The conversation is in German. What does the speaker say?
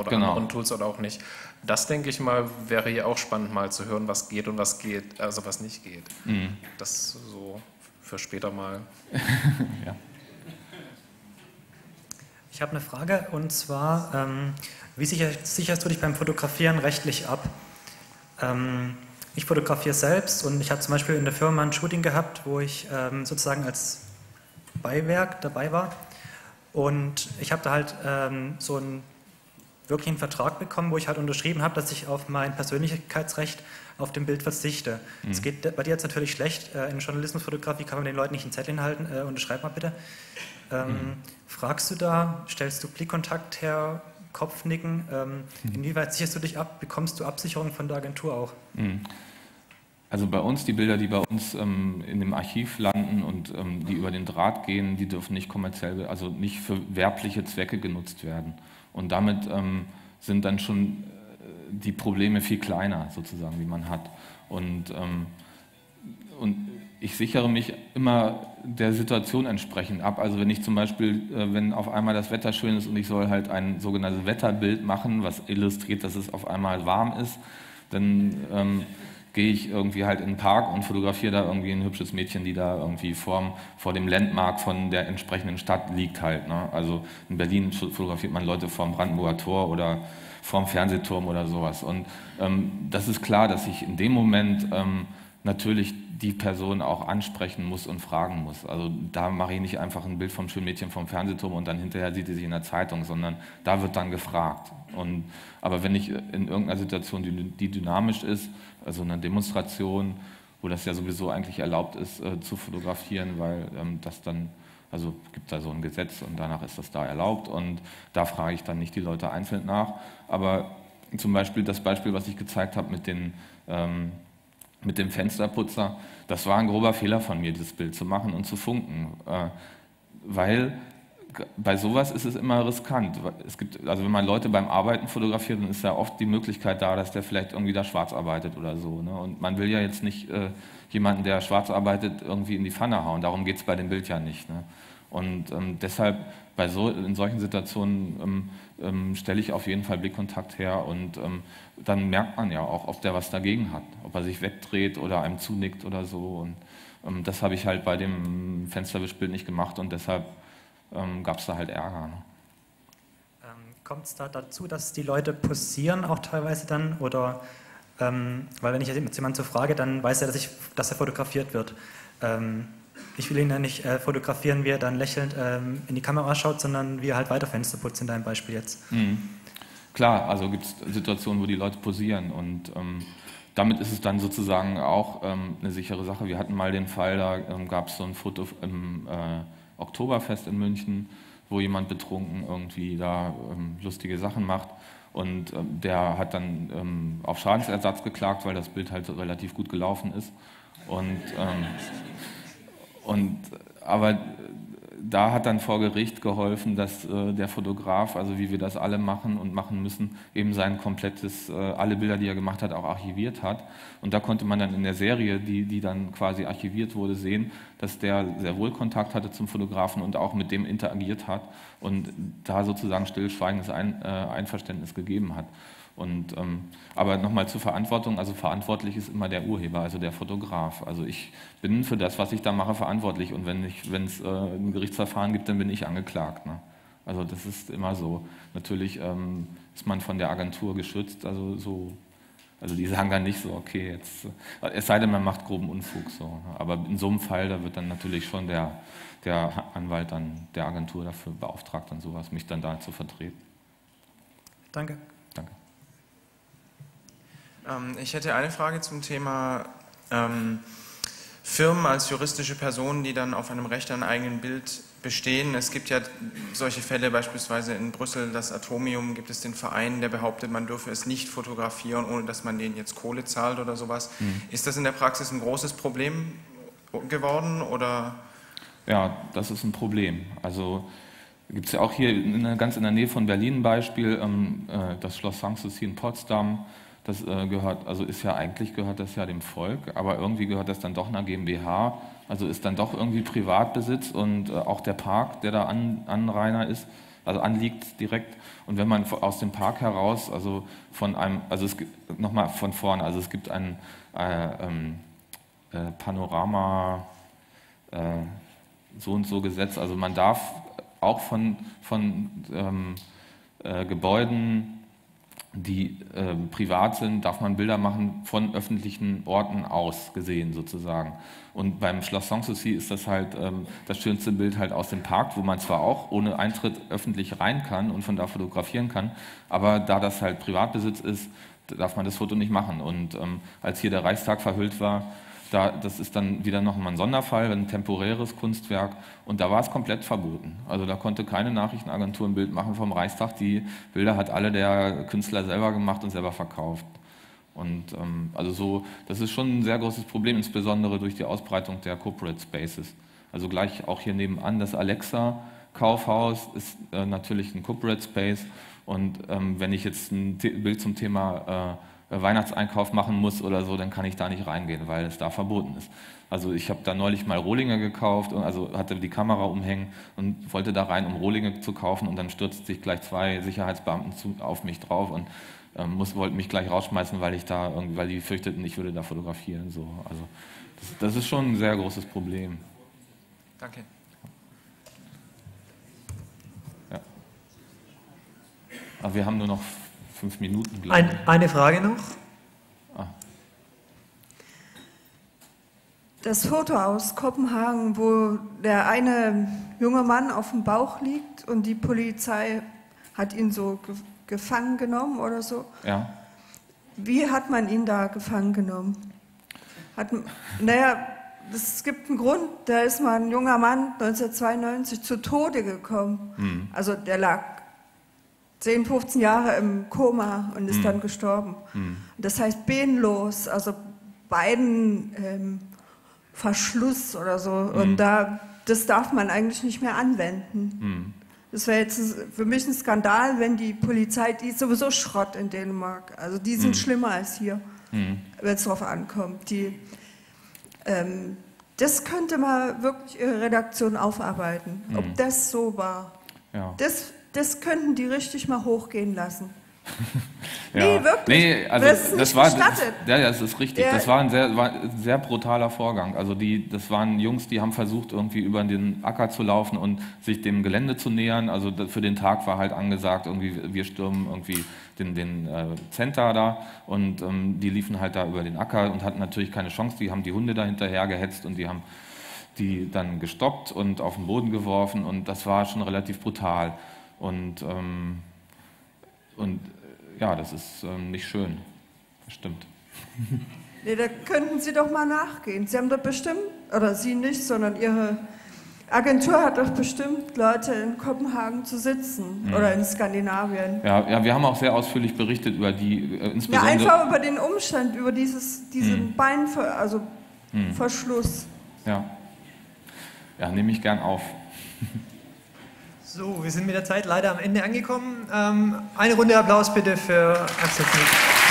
oder anderen Tools oder auch nicht. Das, denke ich mal, wäre hier auch spannend mal zu hören, was geht und was geht, also was nicht geht. Mhm. Das so für später mal. Ja. Ich habe eine Frage und zwar, wie sicherst du dich beim Fotografieren rechtlich ab? Ich fotografiere selbst und ich habe zum Beispiel in der Firma ein Shooting gehabt, wo ich sozusagen als Beiwerk dabei war und ich habe da halt so einen wirklichen Vertrag bekommen, wo ich halt unterschrieben habe, dass ich auf mein Persönlichkeitsrecht auf dem Bild verzichte. Mhm. Das geht bei dir jetzt natürlich schlecht, in Journalismusfotografie kann man den Leuten nicht einen Zettel hinhalten, unterschreib mal bitte. Fragst du da, stellst du Blickkontakt her, Kopfnicken, inwieweit sicherst du dich ab, bekommst du Absicherung von der Agentur auch? Mhm. Also bei uns, die Bilder, die bei uns in dem Archiv landen und die über den Draht gehen, die dürfen nicht kommerziell, also nicht für werbliche Zwecke genutzt werden. Und damit sind dann schon die Probleme viel kleiner, sozusagen, die man hat. Und ich sichere mich immer der Situation entsprechend ab. Also wenn ich zum Beispiel, wenn auf einmal das Wetter schön ist und ich soll halt ein sogenanntes Wetterbild machen, was illustriert, dass es auf einmal warm ist, dann gehe ich irgendwie halt in den Park und fotografiere da irgendwie ein hübsches Mädchen, die da irgendwie vor dem Landmark von der entsprechenden Stadt liegt halt. Ne? Also in Berlin fotografiert man Leute vorm Brandenburger Tor oder vorm Fernsehturm oder sowas. Und das ist klar, dass ich in dem Moment natürlich die Person auch ansprechen muss und fragen muss. Also da mache ich nicht einfach ein Bild vom schönen Mädchen vom Fernsehturm und dann hinterher sieht sie sich in der Zeitung, sondern da wird dann gefragt. Und, aber wenn ich in irgendeiner Situation, die dynamisch ist, also eine Demonstration, wo das ja sowieso eigentlich erlaubt ist, zu fotografieren, weil das dann, also gibt da so ein Gesetz und danach ist das da erlaubt und da frage ich dann nicht die Leute einzeln nach. Aber zum Beispiel das Beispiel, was ich gezeigt habe mit dem Fensterputzer, das war ein grober Fehler von mir, dieses Bild zu machen und zu funken, weil bei sowas ist es immer riskant. Es gibt, also wenn man Leute beim Arbeiten fotografiert, dann ist ja oft die Möglichkeit da, dass der vielleicht irgendwie da schwarz arbeitet oder so. Ne? Und man will ja jetzt nicht jemanden, der schwarz arbeitet, irgendwie in die Pfanne hauen. Darum geht es bei dem Bild ja nicht. Ne? Und deshalb bei in solchen Situationen stelle ich auf jeden Fall Blickkontakt her und dann merkt man ja auch, ob der was dagegen hat, ob er sich wegdreht oder einem zunickt oder so. Und das habe ich halt bei dem Fensterwischbild nicht gemacht und deshalb gab es da halt Ärger. Ne? Kommt es da dazu, dass die Leute posieren auch teilweise dann? Oder, weil wenn ich jetzt jemanden so frage, dann weiß er, dass er fotografiert wird. Ich will ihn ja nicht fotografieren, wie er dann lächelnd in die Kamera schaut, sondern wie er halt weiter Fenster putzt in deinem Beispiel jetzt. Mhm. Klar, also gibt es Situationen, wo die Leute posieren und damit ist es dann sozusagen auch eine sichere Sache. Wir hatten mal den Fall, da gab es so ein Foto im Oktoberfest in München, wo jemand betrunken irgendwie da lustige Sachen macht und der hat dann auf Schadensersatz geklagt, weil das Bild halt so relativ gut gelaufen ist und aber da hat dann vor Gericht geholfen, dass der Fotograf, also wie wir das alle machen und machen müssen, eben sein komplettes, alle Bilder, die er gemacht hat, auch archiviert hat. Und da konnte man dann in der Serie, die dann quasi archiviert wurde, sehen, dass der sehr wohl Kontakt hatte zum Fotografen und auch mit dem interagiert hat und da sozusagen stillschweigendes Einverständnis gegeben hat. Und, aber nochmal zur Verantwortung, also verantwortlich ist immer der Urheber, also der Fotograf. Also ich bin für das, was ich da mache, verantwortlich und wenn es ein Gerichtsverfahren gibt, dann bin ich angeklagt. Ne? Also das ist immer so. Natürlich ist man von der Agentur geschützt, also die sagen dann nicht so, okay, jetzt, es sei denn, man macht groben Unfug. So, ne? Aber in so einem Fall, da wird dann natürlich schon der Anwalt dann der Agentur dafür beauftragt, dann sowas, mich dann da zu vertreten. Danke. Danke. Ich hätte eine Frage zum Thema Firmen als juristische Personen, die dann auf einem Recht an eigenem Bild bestehen. Es gibt ja solche Fälle, beispielsweise in Brüssel, das Atomium, gibt es den Verein, der behauptet, man dürfe es nicht fotografieren, ohne dass man denen jetzt Kohle zahlt oder sowas. Mhm. Ist das in der Praxis ein großes Problem geworden? Oder? Ja, das ist ein Problem. Also gibt es ja auch hier ganz in der Nähe von Berlin ein Beispiel, das Schloss Sanssouci in Potsdam. Das gehört, also ist ja eigentlich gehört das ja dem Volk, aber irgendwie gehört das dann doch einer GmbH, also ist dann doch irgendwie Privatbesitz und auch der Park, der da Anrainer ist, also anliegt direkt. Und wenn man aus dem Park heraus, also von einem, also nochmal von vorne, also es gibt ein Panorama so und so Gesetz, also man darf auch von Gebäuden, die privat sind, darf man Bilder machen von öffentlichen Orten aus gesehen sozusagen. Und beim Schloss Sanssouci ist das halt das schönste Bild halt aus dem Park, wo man zwar auch ohne Eintritt öffentlich rein kann und von da fotografieren kann, aber da das halt Privatbesitz ist, darf man das Foto nicht machen. Und als hier der Reichstag verhüllt war, das ist dann wieder nochmal ein Sonderfall, ein temporäres Kunstwerk, und da war es komplett verboten. Also da konnte keine Nachrichtenagentur ein Bild machen vom Reichstag, die Bilder hat alle der Künstler selber gemacht und selber verkauft. Und also so, das ist schon ein sehr großes Problem, insbesondere durch die Ausbreitung der Corporate Spaces. Also gleich auch hier nebenan, das Alexa-Kaufhaus ist natürlich ein Corporate Space, und wenn ich jetzt ein Bild zum Thema Weihnachtseinkauf machen muss oder so, dann kann ich da nicht reingehen, weil es da verboten ist. Also ich habe da neulich mal Rohlinge gekauft, und also hatte die Kamera umhängen und wollte da rein, um Rohlinge zu kaufen, und dann stürzten sich gleich zwei Sicherheitsbeamten auf mich drauf und wollten mich gleich rausschmeißen, weil ich da irgendwie, weil die fürchteten, ich würde da fotografieren. So. Also das ist schon ein sehr großes Problem. Danke. Ja. Aber wir haben nur noch 5 Minuten, glaube ich. Eine Frage noch. Ah. Das Foto aus Kopenhagen, wo der eine junge Mann auf dem Bauch liegt und die Polizei hat ihn so gefangen genommen oder so. Ja. Wie hat man ihn da gefangen genommen? Naja, es gibt einen Grund, da ist mal ein junger Mann 1992 zu Tode gekommen. Hm. Also der lag 10, 15 Jahre im Koma und ist dann gestorben. Das heißt beenlos, also beiden Verschluss oder so. Und das darf man eigentlich nicht mehr anwenden. Das wäre jetzt für mich ein Skandal, wenn die Polizei, die ist sowieso Schrott in Dänemark, also die sind schlimmer als hier, wenn es darauf ankommt. Das könnte mal wirklich ihre Redaktion aufarbeiten, ob das so war. Ja. Das könnten die richtig mal hochgehen lassen. Ja. Nee, wirklich. Nee, also das war, das ist richtig. Das war ein sehr brutaler Vorgang. Also das waren Jungs, die haben versucht, irgendwie über den Acker zu laufen und sich dem Gelände zu nähern. Also für den Tag war halt angesagt, irgendwie, wir stürmen irgendwie den Center da, und die liefen halt da über den Acker und hatten natürlich keine Chance. Die haben die Hunde da hinterher gehetzt und die haben die dann gestoppt und auf den Boden geworfen, und das war schon relativ brutal. Und ja, das ist nicht schön. Das stimmt. Nee, da könnten Sie doch mal nachgehen. Sie haben doch bestimmt, oder Sie nicht, sondern Ihre Agentur hat doch bestimmt Leute in Kopenhagen zu sitzen oder in Skandinavien. Ja, wir haben auch sehr ausführlich berichtet über die, insbesondere... Ja, einfach über den Umstand, über diesen Beinverschluss. Ja, nehme ich gern auf. So, wir sind mit der Zeit leider am Ende angekommen. Eine Runde Applaus bitte für Axel Schmidt.